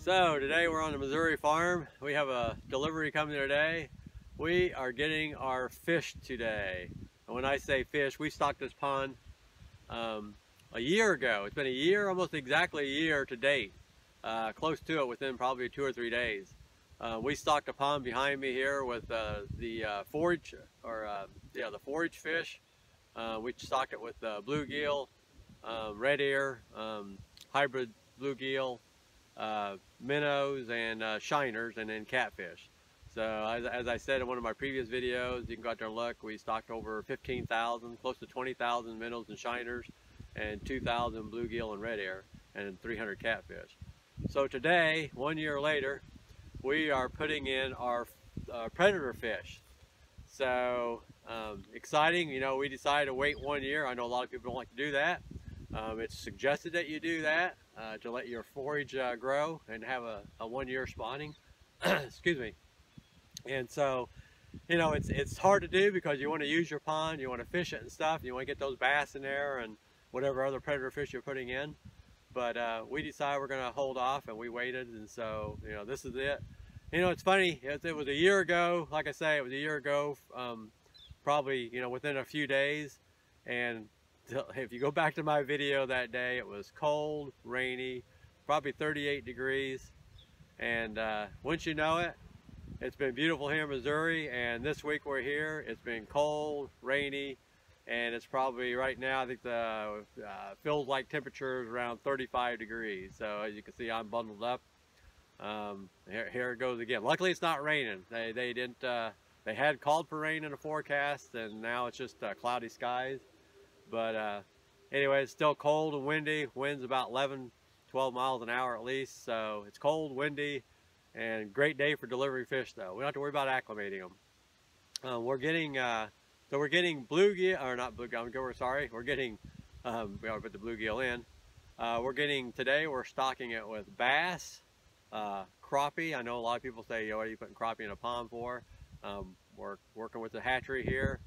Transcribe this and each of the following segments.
So today we're on the Missouri farm. We have a delivery coming today. We are getting our fish today. And when I say fish, we stocked this pond a year ago. It's been a year, almost exactly a year to date. Close to it within probably 2 or 3 days. We stocked a pond behind me here with the forage fish. We stocked it with bluegill, redear, hybrid bluegill, minnows, and shiners, and then catfish. So as I said in one of my previous videos, you can go out there and look. We stocked over 15,000, close to 20,000 minnows and shiners, and 2,000 bluegill and redear, and 300 catfish. So today, 1 year later, we are putting in our predator fish. So exciting, you know, we decided to wait 1 year. I know a lot of people don't like to do that. It's suggested that you do that to let your forage grow and have a 1 year spawning. Excuse me. And so, you know, it's hard to do because you want to use your pond, you want to fish it and stuff, you want to get those bass in there and whatever other predator fish you're putting in. But we decided we're going to hold off, and we waited, and so, you know, this is it. You know, it's funny, it was a year ago, like I say, it was a year ago, probably, you know, within a few days. And if you go back to my video that day, it was cold, rainy, probably 38 degrees. And once you know it, it's been beautiful here in Missouri, and this week we're here, it's been cold, rainy, and it's probably right now, I think the feels like temperature is around 35 degrees. So as you can see, I'm bundled up. Here it goes again. Luckily, it's not raining. They didn't. They had called for rain in the forecast, and now it's just cloudy skies. But anyway, it's still cold and windy. Wind's about 11, 12 miles an hour at least. So it's cold, windy, and great day for delivery fish though. We don't have to worry about acclimating them. So we're getting bluegill, or not bluegill, we're sorry, we're getting, we already put the bluegill in. We're getting, today we're stocking it with bass, crappie. I know a lot of people say, yo, what are you putting crappie in a pond for? We're working with the hatchery here.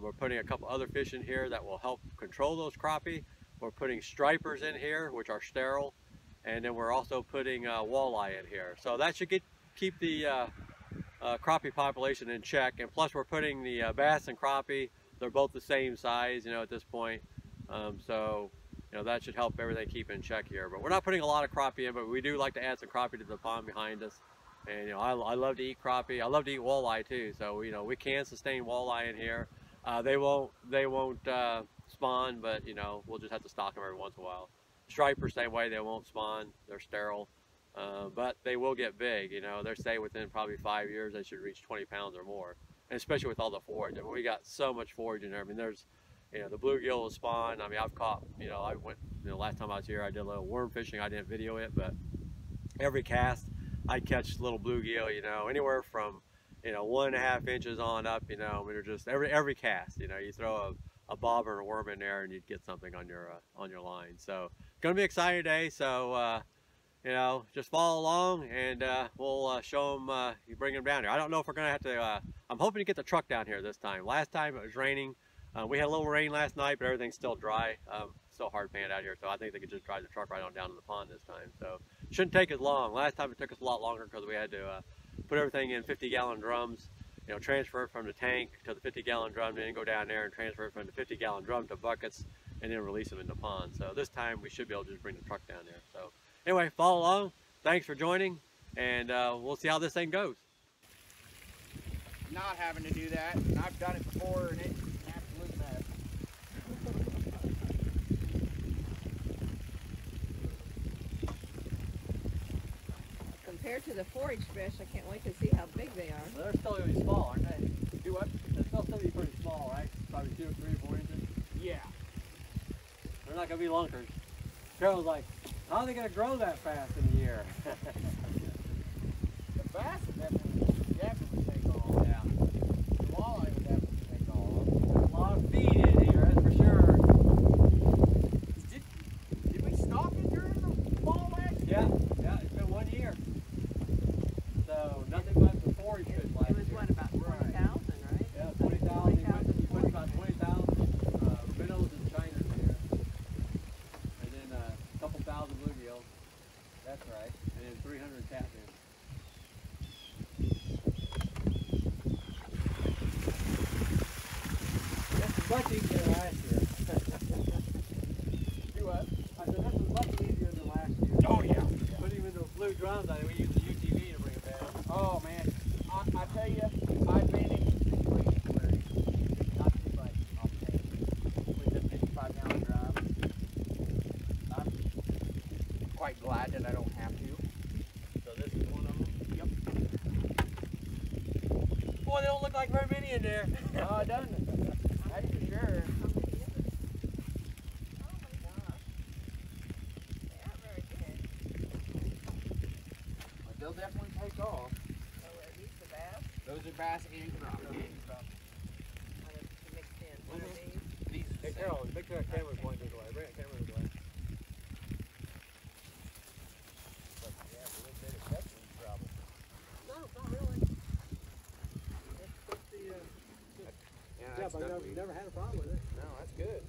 We're putting a couple other fish in here that will help control those crappie. We're putting stripers in here, which are sterile. And then we're also putting walleye in here. So that should keep the crappie population in check, and plus we're putting the bass and crappie. They're both the same size, you know, at this point, so you know that should help everything keep in check here. But we're not putting a lot of crappie in, but we do like to add some crappie to the pond behind us. And you know, I love to eat crappie. I love to eat walleye too, so you know we can sustain walleye in here. They won't spawn, but you know we'll just have to stock them every once in a while. Stripers, same way, they won't spawn. They're sterile. But they will get big, you know, they'll stay within probably 5 years, they should reach 20 pounds or more. And especially with all the forage, I mean, we got so much forage in there. I mean, there's, you know, the bluegill will spawn. I mean, I've caught, you know, I went, you know, last time I was here, I did a little worm fishing. I didn't video it, but every cast I catch little bluegill, you know, anywhere from, you know, 1.5 inches on up, you know, we were just, every cast, you know, you throw a bob or a worm in there and you'd get something on your line. So it's going to be exciting today. So, you know, just follow along, and we'll show them, you bring them down here. I don't know if we're going to have to, I'm hoping to get the truck down here this time. Last time it was raining. We had a little rain last night, but everything's still dry. Still hard panned out here, so I think they could just drive the truck right on down to the pond this time. So shouldn't take as long. Last time it took us a lot longer because we had to put everything in 50-gallon drums, you know, transfer it from the tank to the 50-gallon drum, then go down there and transfer it from the 50-gallon drum to buckets, and then release them in the pond. So this time we should be able to just bring the truck down there. So. Anyway, follow along. Thanks for joining, and we'll see how this thing goes. Not having to do that. I've done it before, and it's an absolute mess. Compared to the forage fish, I can't wait to see how big they are. Well, they're still going to be small, aren't they? Do what? They're still going to be pretty small, right? Probably 2 or 3 or 4 inches. Yeah. They're not going to be lunkers. Carol's like, how are they going to grow that fast in a year? The bass would definitely take all of them. The walleye would definitely take all of them. There's a lot of feed in here, that's for sure. Did we stock it during the fall wax? Yeah, yeah, it's been 1 year. So nothing but the forage fish last year. It was what, about 20,000, right? Yeah, 20,000. We put about 20,000 minnows and shiners here. Couple thousand bluegills. Yeah, That's right. And then 300 catfish. That's much easier than last year. Do what? I said that's much easier than last year. Oh yeah. Put him in those blue drums. I think we used the UTV to bring it back. Oh man, I tell you, I managed. Glad that I don't have to. So this is one of them? Yep. Boy, they don't look like very many in there. Oh, it doesn't. That's for sure. How many is it? Oh my gosh. They aren't very good. But they'll definitely take off. Oh, are these the bass? Those are bass and crappie. Mixed in. What are these? These are the same. Hey, Carol, make sure that camera's pointed away. Bring that camera away. But I've never had a problem with it. No, that's good.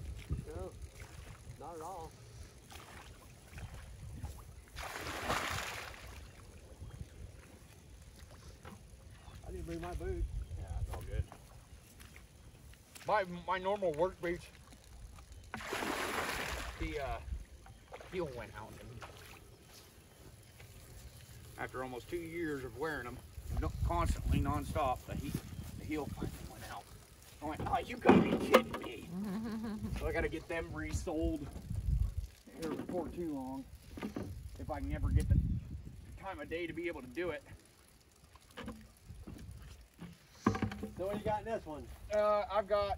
No, not at all. I didn't bring my boots. Yeah, it's all good. My normal work boots. The heel went out in them. After almost 2 years of wearing them, constantly, nonstop, the heel went out. I went, oh, you gotta be kidding me. So I gotta get them resold here before too long. If I can ever get the time of day to be able to do it. So what do you got in this one? I've got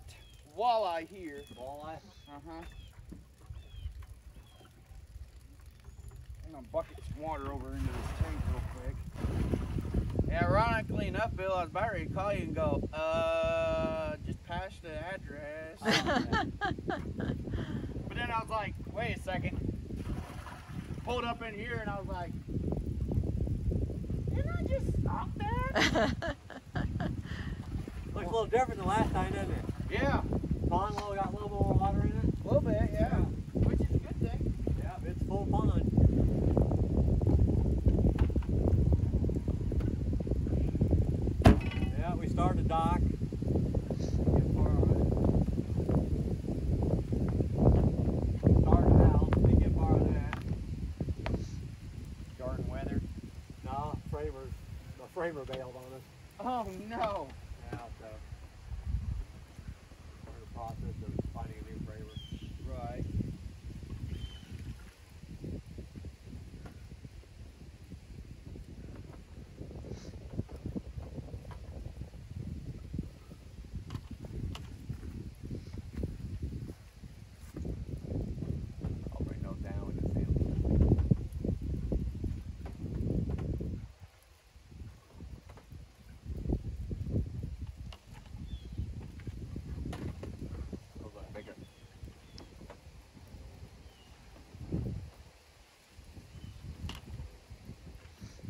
walleye here. Walleye? Uh-huh. I'm gonna bucket some water over into this tank real quick. Ironically enough, Bill, I was about ready to call you and go, just pass the address. But then I was like, wait a second. Pulled up in here and I was like, didn't I just stop there? Looks a little different than last time, doesn't it? Yeah. Pond got a little more water in it? A little bit, yeah. Which is a good thing. Yeah, it's full pond. Start a dock. Start a house. We get far on that. Garden weather. Nah, the framer bailed on us. Oh no. Yeah, so we're in the process of finding a new framer. Right.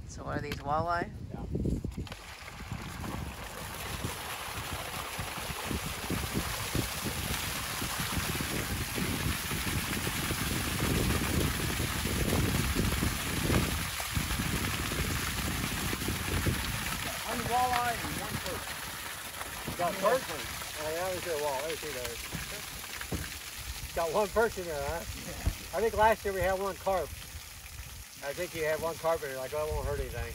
So are these walleye? Yeah. One walleye and one perch. You got perch? Oh yeah, there's a wall. There's 2 days. Got one perch in there, huh? Yeah. I think last year we had one carp. I think you had one carpenter like, oh, it won't hurt anything.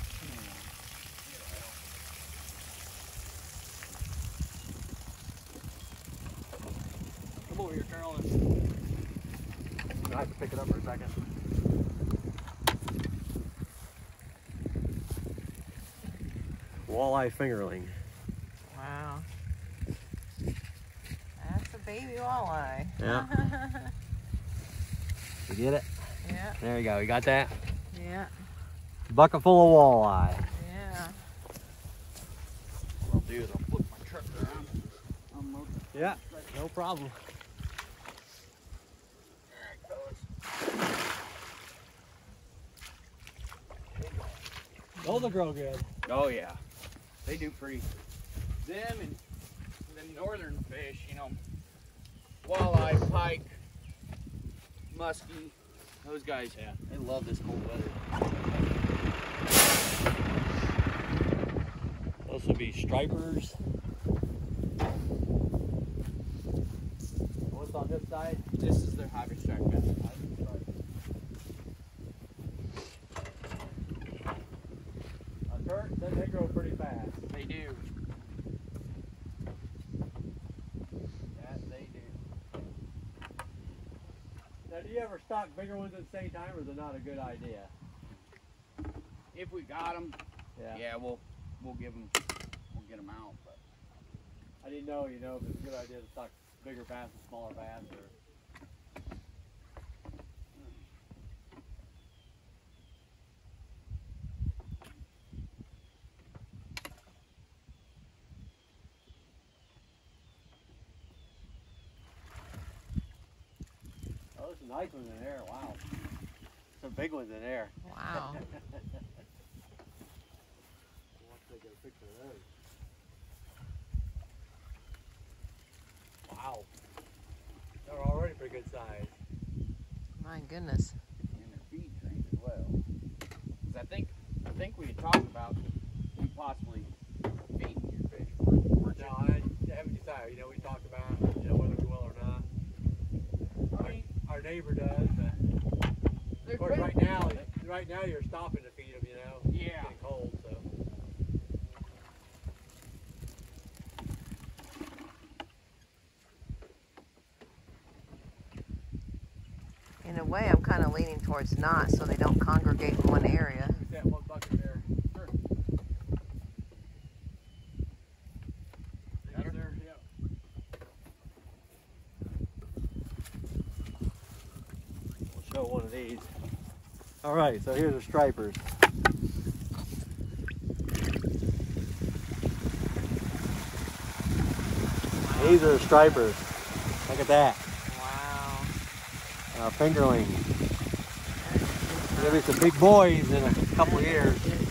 Come over here, Carolyn. I have to pick it up for a second. Walleye fingerling. Wow. That's a baby walleye. Yeah. You get it? Yeah. There you go. You got that? Yeah. Bucket full of walleye. Yeah. What I'll do is I'll flip my truck around. Yeah, no problem. There it goes. Those will grow good. Oh yeah. They do pretty. Them and the northern fish, you know, walleye, pike, muskie. Those guys, yeah, they love this cold weather. Those will be stripers. What's on this side? This is their hybrid stripe. Perch, they grow pretty fast. They do. Do you ever stock bigger ones at the same time, or is it not a good idea? If we got them, yeah, we'll get them out. But I didn't know, you know, if it's a good idea to stock bigger bass and smaller bass. Or... Some nice ones in there, wow. Some big ones in there. Wow. Wow. They're already pretty good size. My goodness. And their feed trained as well. Because I think we had talked about possibly feeding your fish. No, I haven't decided. You know, we talked about, you know, whether we will or not. Our neighbor does, but of course right now you're stopping to feed them, you know. Yeah. It's getting cold, so. In a way, I'm kind of leaning towards not, so they don't congregate in one area. Look at that one bucket there. Sure. One of these. All right, so here's the stripers. Wow. These are the stripers. Look at that. Wow. Fingerling. There'll be some big boys in a couple of years.